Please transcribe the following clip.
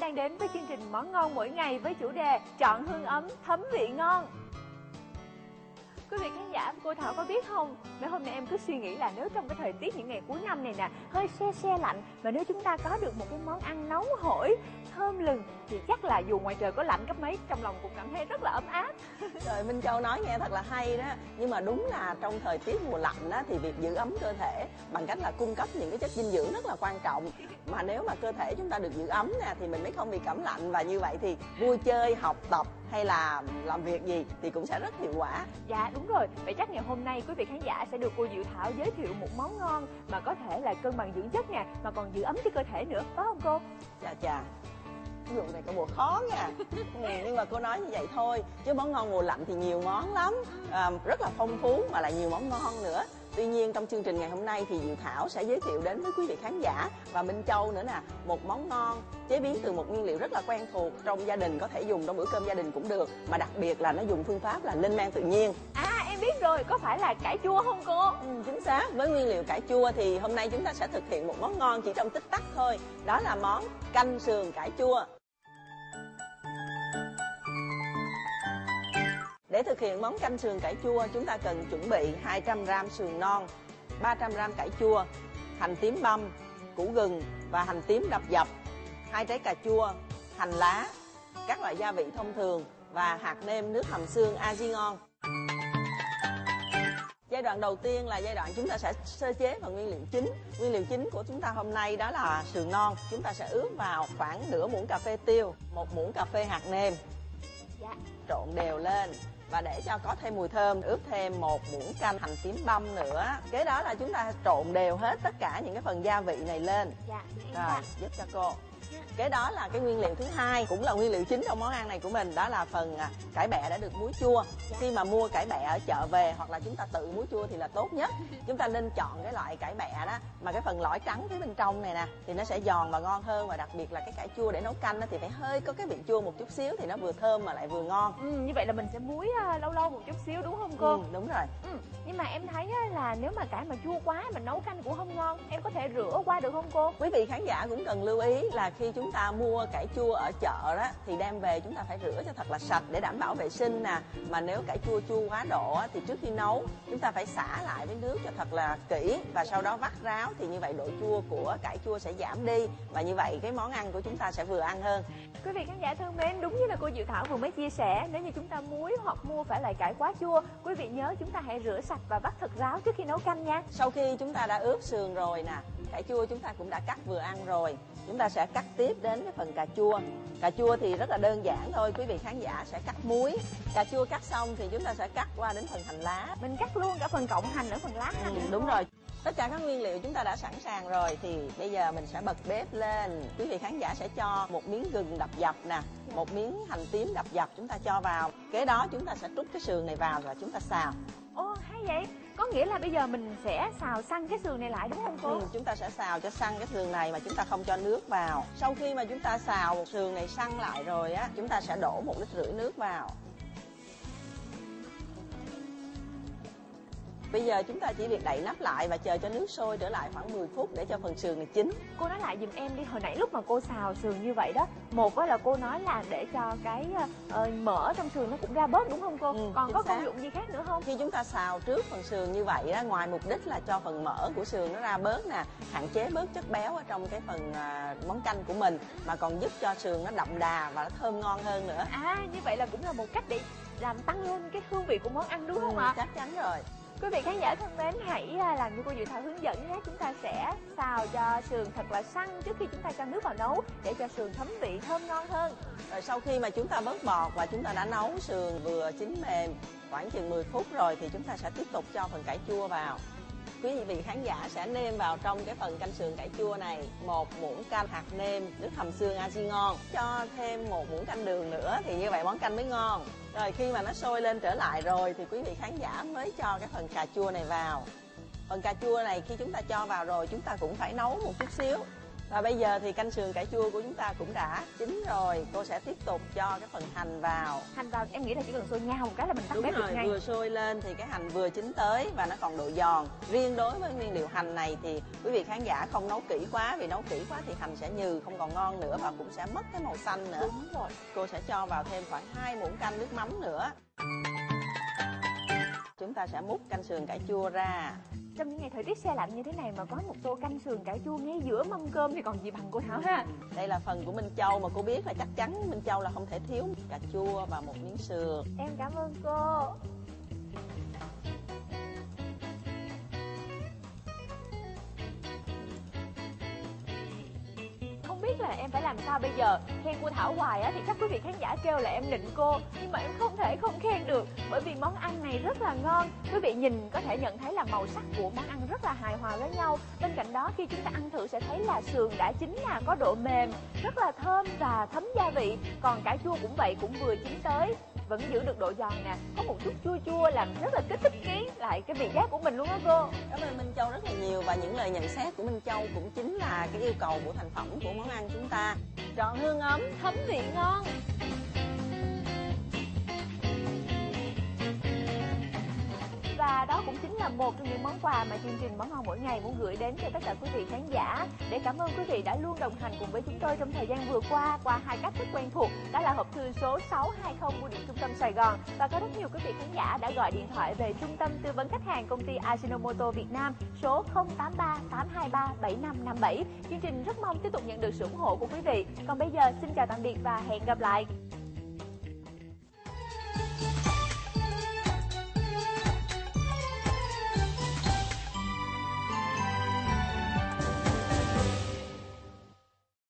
đang đến với chương trình Món Ngon Mỗi Ngày với chủ đề Chọn Hương Ấm Thấm Vị Ngon. Quý vị khán giả, cô Thảo có biết không, mấy hôm nay em cứ suy nghĩ là nếu trong cái thời tiết những ngày cuối năm này nè, hơi se lạnh, và nếu chúng ta có được một cái món ăn nóng hổi, thơm lừng, thì chắc là dù ngoài trời có lạnh cấp mấy, trong lòng cũng cảm thấy rất là ấm áp. Rồi Minh Châu nói nghe thật là hay đó. Nhưng mà đúng là trong thời tiết mùa lạnh đó, thì việc giữ ấm cơ thể bằng cách là cung cấp những cái chất dinh dưỡng rất là quan trọng. Mà nếu mà cơ thể chúng ta được giữ ấm nè, thì mình mới không bị cảm lạnh, và như vậy thì vui chơi, học tập hay là làm việc gì thì cũng sẽ rất hiệu quả. Dạ đúng rồi, vậy chắc ngày hôm nay quý vị khán giả sẽ được cô Diệu Thảo giới thiệu một món ngon mà có thể là cân bằng dưỡng chất nè, mà còn giữ ấm cái cơ thể nữa, phải không cô? Chà ví dụ này có bộ khó nha. Nhưng mà cô nói như vậy thôi, chứ món ngon mùa lạnh thì nhiều món lắm, rất là phong phú mà lại nhiều món ngon nữa. Tuy nhiên trong chương trình ngày hôm nay thì Diệu Thảo sẽ giới thiệu đến với quý vị khán giả và Minh Châu nữa nè, một món ngon chế biến từ một nguyên liệu rất là quen thuộc trong gia đình, có thể dùng trong bữa cơm gia đình cũng được, mà đặc biệt là nó dùng phương pháp là lên men tự nhiên. À em biết rồi, có phải là cải chua không cô? Ừ, chính xác, với nguyên liệu cải chua thì hôm nay chúng ta sẽ thực hiện một món ngon chỉ trong tích tắc thôi, đó là món canh sườn cải chua. Để thực hiện món canh sườn cải chua, chúng ta cần chuẩn bị 200g sườn non, 300g cải chua, hành tím băm, củ gừng và hành tím đập dập, 2 trái cà chua, hành lá, các loại gia vị thông thường và hạt nêm nước hầm xương Aji-ngon. Giai đoạn đầu tiên là giai đoạn chúng ta sẽ sơ chế vào nguyên liệu chính. Nguyên liệu chính của chúng ta hôm nay đó là sườn non. Chúng ta sẽ ướp vào khoảng nửa muỗng cà phê tiêu, 1 muỗng cà phê hạt nêm. Trộn đều lên. Và để cho có thêm mùi thơm, ướp thêm 1 muỗng canh hành tím băm nữa. Kế đó là chúng ta trộn đều hết tất cả những cái phần gia vị này lên. Rồi, giúp cho cô. Kế đó là cái nguyên liệu thứ hai, cũng là nguyên liệu chính trong món ăn này của mình, đó là phần cải bẹ đã được muối chua. Khi mà mua cải bẹ ở chợ về hoặc là chúng ta tự muối chua thì là tốt nhất. Chúng ta nên chọn cái loại cải bẹ đó mà cái phần lõi trắng phía bên trong này nè thì nó sẽ giòn và ngon hơn, và đặc biệt là cái cải chua để nấu canh thì phải hơi có cái vị chua một chút xíu thì nó vừa thơm mà lại vừa ngon. Ừ, như vậy là mình sẽ muối lâu lâu một chút xíu đúng không cô? Ừ, đúng rồi. Ừ, nhưng mà em thấy là nếu mà cải mà chua quá mình nấu canh cũng không ngon, em có thể rửa qua được không cô? Quý vị khán giả cũng cần lưu ý là khi chúng ta mua cải chua ở chợ đó thì đem về chúng ta phải rửa cho thật là sạch để đảm bảo vệ sinh nè. Mà nếu cải chua chua quá độ thì trước khi nấu chúng ta phải xả lại với nước cho thật là kỹ và sau đó vắt ráo, thì như vậy độ chua của cải chua sẽ giảm đi và như vậy cái món ăn của chúng ta sẽ vừa ăn hơn. Quý vị khán giả thân mến, đúng như là cô Diệu Thảo vừa mới chia sẻ, nếu như chúng ta muối hoặc mua phải loại cải quá chua, quý vị nhớ chúng ta hãy rửa sạch và vắt thật ráo trước khi nấu canh nha. Sau khi chúng ta đã ướp sườn rồi nè, cải chua chúng ta cũng đã cắt vừa ăn rồi, chúng ta sẽ cắt tiếp đến cái phần cà chua. Cà chua thì rất là đơn giản thôi, quý vị khán giả sẽ cắt muối. Cà chua cắt xong thì chúng ta sẽ cắt qua đến phần hành lá. Mình cắt luôn cả phần cọng hành ở phần lá. Ừ, đúng rồi. Tất cả các nguyên liệu chúng ta đã sẵn sàng rồi thì bây giờ mình sẽ bật bếp lên. Quý vị khán giả sẽ cho một miếng gừng đập dập nè, một miếng hành tím đập dập chúng ta cho vào. Kế đó chúng ta sẽ trút cái sườn này vào và chúng ta xào. Ồ, hay vậy. Có nghĩa là bây giờ mình sẽ xào săn cái sườn này lại đúng không cô? Ừ, chúng ta sẽ xào cho săn cái sườn này mà chúng ta không cho nước vào. Sau khi mà chúng ta xào sườn này săn lại rồi á, chúng ta sẽ đổ 1,5 lít nước vào. Bây giờ chúng ta chỉ việc đậy nắp lại và chờ cho nước sôi trở lại khoảng 10 phút để cho phần sườn này chín. Cô nói lại giùm em đi, hồi nãy lúc mà cô xào sườn như vậy đó, một là cô nói là để cho cái mỡ trong sườn nó cũng ra bớt đúng không cô? Ừ, còn có công dụng gì khác nữa không? Khi chúng ta xào trước phần sườn như vậy đó, ngoài mục đích là cho phần mỡ của sườn nó ra bớt nè, hạn chế bớt chất béo ở trong cái phần món canh của mình, mà còn giúp cho sườn nó đậm đà và nó thơm ngon hơn nữa. À, như vậy là cũng là một cách để làm tăng lên cái hương vị của món ăn đúng không ạ? Chắc chắn rồi. Quý vị khán giả thân mến, hãy làm như cô Diệu Thảo hướng dẫn nhé. Chúng ta sẽ xào cho sườn thật là săn trước khi chúng ta cho nước vào nấu để cho sườn thấm vị thơm ngon hơn. Rồi sau khi mà chúng ta bớt bọt và chúng ta đã nấu sườn vừa chín mềm khoảng chừng 10 phút rồi thì chúng ta sẽ tiếp tục cho phần cải chua vào. Quý vị khán giả sẽ nêm vào trong cái phần canh sườn cải chua này 1 muỗng canh hạt nêm nước hầm xương Aji-ngon, cho thêm 1 muỗng canh đường nữa thì như vậy món canh mới ngon. Rồi khi mà nó sôi lên trở lại rồi thì quý vị khán giả mới cho cái phần cà chua này vào. Phần cà chua này khi chúng ta cho vào rồi chúng ta cũng phải nấu một chút xíu Và bây giờ thì canh sườn cải chua của chúng ta cũng đã chín rồi. Cô sẽ tiếp tục cho cái phần hành vào. Hành vào em nghĩ là chỉ cần sôi nhau một cái là mình tắt bếp được ngay. Vừa sôi lên thì cái hành vừa chín tới và nó còn độ giòn. Riêng đối với nguyên liệu hành này thì quý vị khán giả không nấu kỹ quá, vì nấu kỹ quá thì hành sẽ nhừ, không còn ngon nữa và cũng sẽ mất cái màu xanh nữa. Đúng rồi. Cô sẽ cho vào thêm khoảng 2 muỗng canh nước mắm nữa. Chúng ta sẽ múc canh sườn cải chua ra. Trong những ngày thời tiết se lạnh như thế này mà có một tô canh sườn cải chua ngay giữa mâm cơm thì còn gì bằng cô Thảo ha. Đây là phần của Minh Châu mà cô biết là chắc chắn Minh Châu là không thể thiếu, cà chua và một miếng sườn. Em cảm ơn cô. Không biết là em phải làm sao bây giờ. Khen cô Thảo hoài á thì chắc quý vị khán giả kêu là em nịnh cô, nhưng mà em không thể không khen được, bởi vì món ăn này rất là ngon. Quý vị nhìn có thể nhận thấy là màu sắc của món ăn rất là hài hòa với nhau. Bên cạnh đó khi chúng ta ăn thử sẽ thấy là sườn đã chín là có độ mềm, rất là thơm và thấm gia vị. Còn cải chua cũng vậy, cũng vừa chín tới, vẫn giữ được độ giòn nè, có một chút chua chua làm rất là kích thích lại cái vị giác của mình luôn á cô. Cảm ơn Minh Châu rất là nhiều, và những lời nhận xét của Minh Châu cũng chính là cái yêu cầu của thành phẩm của món ăn chúng ta. Tròn hương ấm, thấm vị ngon. Và đó cũng chính là một trong những món quà mà chương trình Món Ngon Mỗi Ngày muốn gửi đến cho tất cả quý vị khán giả, để cảm ơn quý vị đã luôn đồng hành cùng với chúng tôi trong thời gian vừa qua hai cách thức quen thuộc, đó là hộp thư số 620 của Điện Trung tâm Sài Gòn, và có rất nhiều quý vị khán giả đã gọi điện thoại về Trung tâm Tư vấn Khách hàng Công ty Ajinomoto Việt Nam số 0838237557. Chương trình rất mong tiếp tục nhận được sự ủng hộ của quý vị. Còn bây giờ xin chào tạm biệt và hẹn gặp lại.